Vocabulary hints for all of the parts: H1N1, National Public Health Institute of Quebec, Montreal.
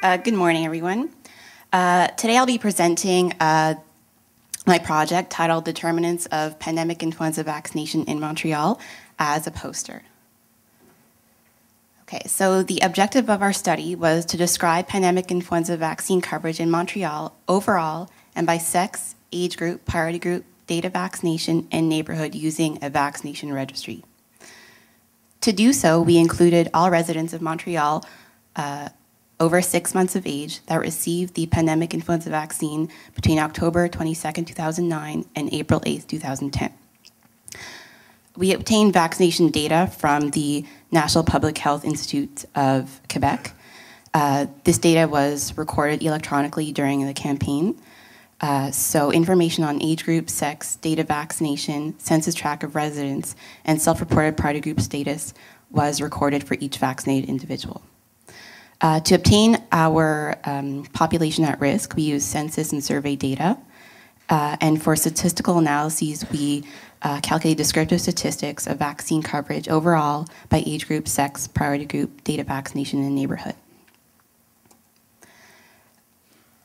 Good morning, everyone. Today I'll be presenting my project titled Determinants of Pandemic Influenza Vaccination in Montreal as a poster. Okay, so the objective of our study was to describe pandemic influenza vaccine coverage in Montreal overall and by sex, age group, priority group, date of vaccination, and neighborhood using a vaccination registry. To do so, we included all residents of Montreal over 6 months of age that received the pandemic influenza vaccine between October 22nd, 2009 and April 8th, 2010. We obtained vaccination data from the National Public Health Institute of Quebec. This data was recorded electronically during the campaign. So information on age group, sex, date of vaccination, census tract of residents, and self-reported priority group status was recorded for each vaccinated individual. To obtain our population at risk, we used census and survey data. And for statistical analyses, we calculate descriptive statistics of vaccine coverage overall by age group, sex, priority group, date of vaccination, and neighborhood.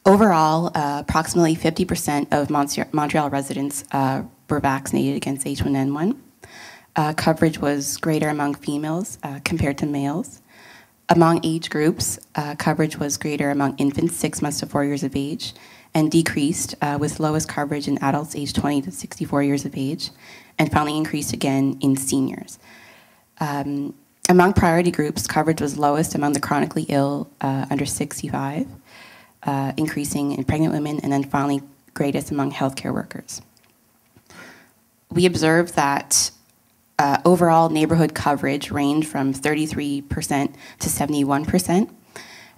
Overall, approximately 50% of Montreal residents were vaccinated against H1N1. Coverage was greater among females compared to males. Among age groups, coverage was greater among infants 6 months to 4 years of age and decreased with lowest coverage in adults aged 20 to 64 years of age and finally increased again in seniors. Among priority groups, coverage was lowest among the chronically ill under 65, increasing in pregnant women, and then finally greatest among healthcare workers. We observed that overall neighborhood coverage ranged from 33% to 71%,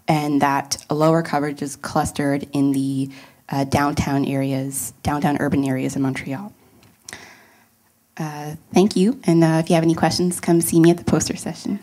and that lower coverage is clustered in the downtown urban areas of Montreal. Thank you, and if you have any questions, come see me at the poster session.